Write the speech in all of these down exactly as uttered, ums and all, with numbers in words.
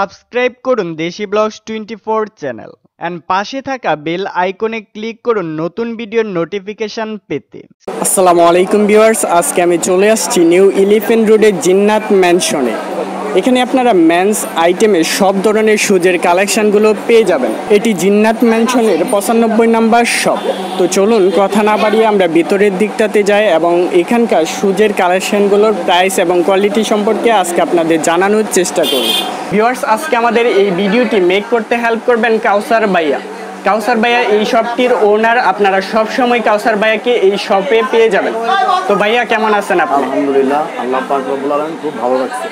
Subscribe করুন Deshi blogs twenty four channel and পাশে থাকা বেল আইকনে ক্লিক করুন নতুন ভিডিওর নোটিফিকেশন পেতে। আসসালামু আলাইকুম ভিউয়ার্স, আজকে আমি চলে আসছি নিউ এলিফ্যান্ট রোডের জিন্নাত ম্যানশনে। এখানে আপনারা মেন্স আইটেমে সব ধরনের শুজের কালেকশনগুলো পেয়ে যাবেন। এটি জিন্নাত ম্যানশনের পঁচানব্বই নাম্বার শপ। তো চলুন কথা না বাড়িয়ে আমরা ভিতরের দিকটাতে যাই এবং এখানকার শুজের কালেকশনগুলোর প্রাইস এবং কোয়ালিটি সম্পর্কে আজকে আপনাদের জানানোর চেষ্টা করব। ভিউয়ার্স, আজকে আমাদের এই ভিডিওটি মেক করতে হেল্প করবেন কাউসার ভাইয়া। কাউসার ভাইয়া এই শপটির ওনার, আপনারা সব সময় কাউসার ভাইয়াকে এই শপে পেয়ে যাবেন। তো ভাইয়া কেমন আছেন আপনি? আলহামদুলিল্লাহ, আল্লাহ পাক রব্বুল আলামিন খুব ভালো লাগছে।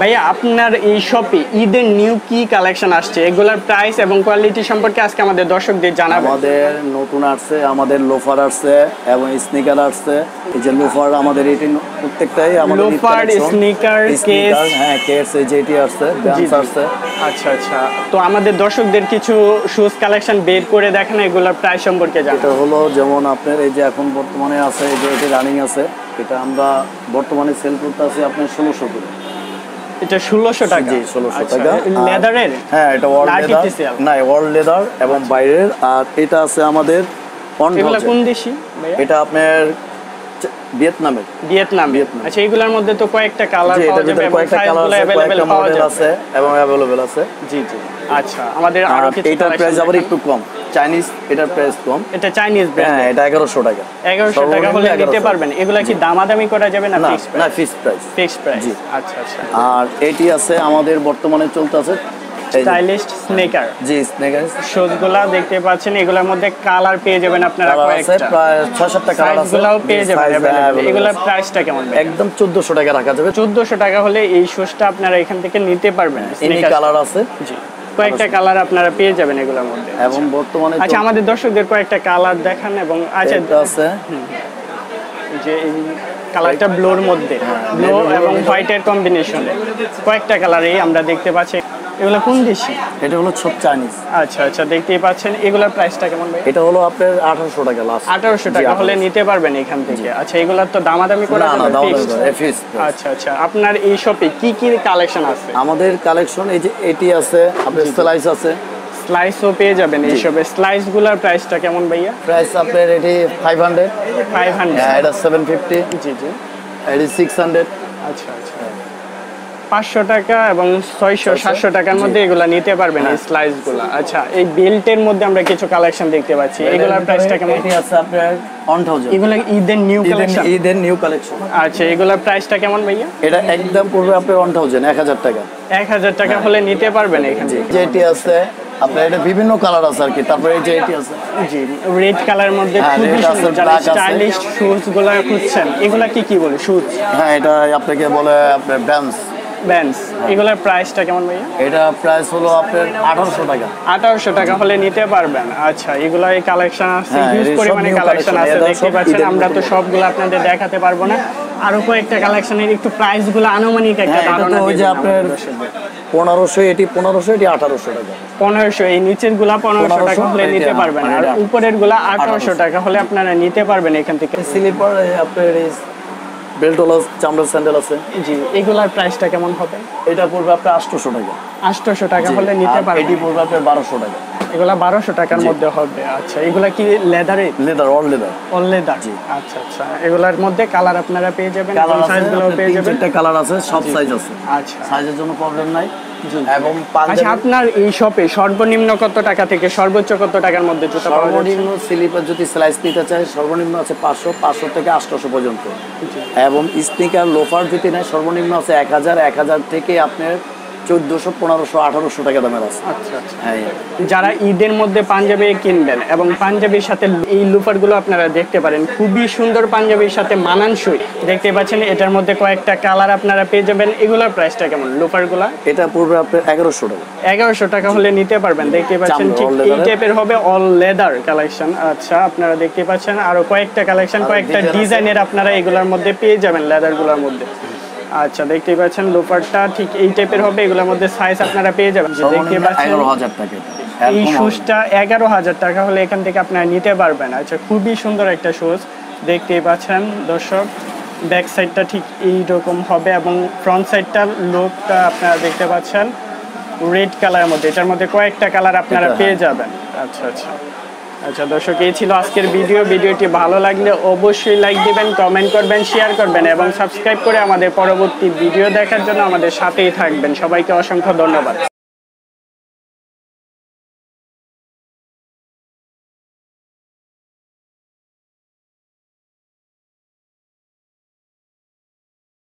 ভাইয়া আপনার এই শপে ঈদের নিউ কি কালেকশন আসছে, এগুলোর প্রাইস এবং কোয়ালিটি সম্পর্কে আজকে আমাদের দর্শকদের জানাবো। আমাদের নতুন আসছে, আমাদের লোফার আসছে এবং স্নিকার আসছে। এই যে লোফার, আমাদের এটি প্রত্যেকটাই আমাদের লোফার, স্নিকার, কেস, হ্যাঁ কেস এই যেটি আসছে, ব্যান্স আসছে। আচ্ছা আচ্ছা, তো আমাদের দর্শকদের কিছু শুজ কালেকশন বের করে দেখেন, এগুলোর প্রাইস সম্পর্কে জানতে হলো। যেমন আপনার এই যে এখন বর্তমানে আছে, এই যে এটি রানিং আছে, এটা আমরা বর্তমানে সেল করতে আছি আপনার ষোলোশো করে। এটা ষোলোশো টাকা, ষোলোশো টাকা লেদারের, হ্যাঁ এটা ওয়ার্ল্ড লেদার, না ওয়ার্ল্ড লেদার এবং বাইরের। আর এটা আছে আমাদের কোন দেশি, এটা আপনার ভিয়েতনামের, ভিয়েতনাম। আচ্ছা, এগুলোর মধ্যে তো কয়েকটা কালার পাওয়া যাবে, কয়েকটা কালার अवेलेबल পাওয়া যাচ্ছে এবং अवेलेबल আছে। জি জি। আচ্ছা, আমাদের আরো কিছু এটা প্রাইস আবার একটু কম, চাইনিজ, এটা প্রাইস কম, এটা চাইনিজ ব্র্যান্ড, হ্যাঁ এটা এগারোশো টাকা, এগারোশো টাকা হলে নিতে পারবেন। এগুলা কি দামাদামি করা যাবে না? ফিক্স প্রাইস, না ফিক্স প্রাইস, ফিক্স প্রাইস। আচ্ছা আচ্ছা। আর এটি আছে আমাদের বর্তমানে চলতেছে স্টাইলিশ স্নেকার। জি, স্নেকার শোজগুলা দেখতে পাচ্ছেন, এগুলোর মধ্যে কালার পেয়ে যাবেন আপনারা কয়েকটা, প্রায় ছয় সাতটা কালার আছে, এগুলোও পেয়ে যাবেন। এগুলোর প্রাইসটা কেমন? একদম চোদ্দশো টাকা রাখা যাবে, চোদ্দশো টাকা হলে এই শোজটা আপনারা এখান থেকে নিতে পারবেন। স্নেকার কালার আছে, জি কয়েকটা কালার আপনারা পেয়ে যাবেন এগুলোর মধ্যে এবং বর্তমানে। আচ্ছা, আমাদের দর্শকদের কয়েকটা কালার দেখান এবং আচ্ছা আছে যে কালারটা ব্লুর মধ্যে, ব্লু এবং হোয়াইটের কম্বিনেশনে কয়েকটা কালারই আমরা দেখতে পাচ্ছি। এগুলো কোন দেশি? এটা হলো সব চাইনিজ। আচ্ছা আচ্ছা, দেখতেই পাচ্ছেন। এগুলোর প্রাইসটা কেমন ভাই? এটা হলো আপনার আঠারোশো টাকা, লাস্ট আঠারোশো টাকা হলে নিতে পারবেন এখান থেকে। আচ্ছা, এগুলোর তো দামাদামি করা যাবে? আচ্ছা আচ্ছা। আপনার এই শপে কি কি কালেকশন আছে? আমাদের কালেকশন এই যে এটি আছে, আপনার স্লাইস আছে, স্লাইসও পেয়ে যাবেন এই শপে। স্লাইসগুলোর প্রাইসটা কেমন ভাইয়া? প্রাইস আপনার এটি ফাইভ হান্ড্রেড, ফাইভ হান্ড্রেড, হ্যাঁ এটা সেভেন ফিফটি, জি জি, এটি সিক্স হান্ড্রেড। আচ্ছা আচ্ছা, পাঁচশো টাকা এবং ছয়শো সাতশো টাকার মধ্যে এগুলা নিতে পারবেন এই স্লাইস গুলা। আচ্ছা, এই বেল্টের মধ্যে আমরা কিছু কালেকশন দেখতে পাচ্ছি, এগুলার প্রাইসটা কেমন? এটি আছে আপনার এক হাজার। এগুলা ঈদের নিউ কালেকশন, ঈদের নিউ কালেকশন। আচ্ছা, এগুলার প্রাইসটা কেমন ভাইয়া? এটা একদম পড়বে আপনার এক হাজার, এক হাজার টাকা, এক হাজার টাকা হলে নিতে পারবেন এখানে। যেটি আছে আপনার এটা বিভিন্ন কালার আছে আর কি। তারপরে এই যে এটি আছে, জি রেড কালারের মধ্যে খুবই সুন্দর, যারা স্টাইলিশ শুজ গুলা খুঁজছেন। এগুলা কি কি বলে শুজ? হ্যাঁ এটা আপনাকে বলে আপনার ব্যান্স, ব্যান্স। এগুলোর প্রাইসটা কেমন ভাইয়া? এটা প্রাইস হলো আপনার আঠারোশো টাকা, আঠারোশো টাকা হলে নিতে পারবেন। আচ্ছা, এগুলো এই কালেকশন আছে, হিউজ পরিমাণে কালেকশন আছে দেখতে পাচ্ছেন। আমরা তো সবগুলো আপনাদের দেখাতে পারবো না, আরো কয়েকটা কালেকশনের একটু প্রাইসগুলো আনুমানিক একটা ধারণা দিই। যে আপনার পনেরোশো, এটি পনেরোশো, এটি আঠারোশো টাকা, পনেরোশো। এই নিচের গুলা পনেরোশো টাকা হলে নিতে পারবেন আর উপরের গুলা আঠারোশো টাকা হলে আপনারা নিতে পারবেন এখান থেকে। স্লিপার আপনার বেল্টওয়ালা চামড়ার স্যান্ডেল আছে, জি। এগুলার প্রাইসটা কেমন হবে? এটা পড়বে আপনার আটশো টাকা, আটশো টাকা হলে নিতে পারবেন। এটি পড়বে আপনার বারোশো টাকা, এগুলা বারোশো টাকার মধ্যে হবে। আচ্ছা, এগুলা কি লেদারে? Leather, all leather, all leather, জি। আচ্ছা আচ্ছা, এগুলার মধ্যে কালার আপনারা পেয়ে যাবেন, কালার সাইজগুলো পেয়ে যাবেন, একটা কালার আছে, সব সাইজ আছে। আচ্ছা, সাইজের জন্য প্রবলেম নাই। এবং আচ্ছা, আপনার এই শপে সর্বনিম্ন কত টাকা থেকে সর্বোচ্চ কত টাকার মধ্যে জুতা পাওয়া যায়? সর্বনিম্ন স্লিপার যদি স্লাইস নিতে চায় সর্বনিম্ন আছে পাঁচশো, পাঁচশো থেকে আটশো পর্যন্ত। এবং স্নিকার লোফার যদি নেয় সর্বনিম্ন আছে এক হাজার, এক হাজার থেকে আপনার চোদ্দশো, পনেরোশো, আঠারোশো টাকা দামের আছে। আচ্ছা আচ্ছা, যারা ঈদের মধ্যে পাঞ্জাবি কিনবেন এবং পাঞ্জাবির সাথে এই লুফারগুলো আপনারা দেখতে পারেন, খুবই সুন্দর, পাঞ্জাবির সাথে মানানসই। দেখতে পাচ্ছেন এটার মধ্যে কয়েকটা কালার আপনারা পেয়ে যাবেন। এগুলোর প্রাইসটা কেমন লুফারগুলো? এটা পড়বে আপনার এগারোশো টাকা, এগারোশো টাকা হলে নিতে পারবেন। দেখতে পাচ্ছেন ঠিক এই টাইপের হবে, অল লেদার কালেকশন। আচ্ছা, আপনারা দেখতে পাচ্ছেন আরো কয়েকটা কালেকশন, কয়েকটা ডিজাইনের আপনারা এগুলোর মধ্যে পেয়ে যাবেন, লেদারগুলোর মধ্যে। আচ্ছা, দেখতে পাচ্ছেন লোপারটা ঠিক এই টাইপের হবে, এগুলোর মধ্যে সাইজ আপনারা পেয়ে যাবেন। দেখতে পাচ্ছেন হাজার টাকা, এই শুজটা এগারো হাজার টাকা হলে এখান থেকে আপনারা নিতে পারবেন। আচ্ছা, খুবই সুন্দর একটা শুজ দেখতে পাচ্ছেন দর্শক। ব্যাক সাইডটা ঠিক এইরকম হবে এবং ফ্রন্ট সাইডটার লুকটা আপনারা দেখতে পাচ্ছেন। রেড কালারের মধ্যে, এটার মধ্যে কয়েকটা কালার আপনারা পেয়ে যাবেন। আচ্ছা আচ্ছা আচ্ছা দর্শক, এই ছিল আজকের ভিডিও। ভিডিওটি ভালো লাগলে অবশ্যই লাইক দিবেন, কমেন্ট করবেন, শেয়ার করবেন এবং সাবস্ক্রাইব করে আমাদের পরবর্তী ভিডিও দেখার জন্য আমাদের সাথেই থাকবেন। সবাইকে অসংখ্য ধন্যবাদ।